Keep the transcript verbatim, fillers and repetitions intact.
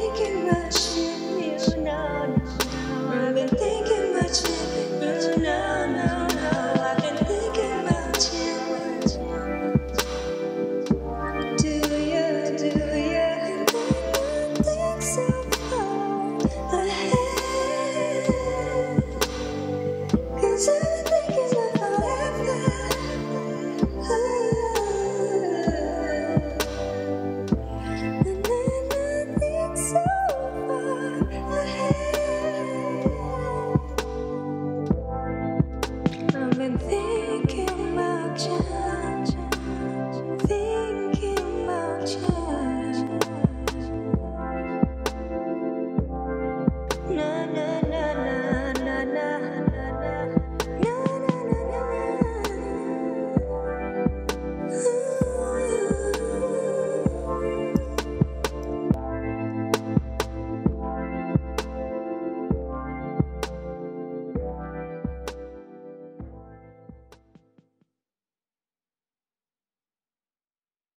thinking about you.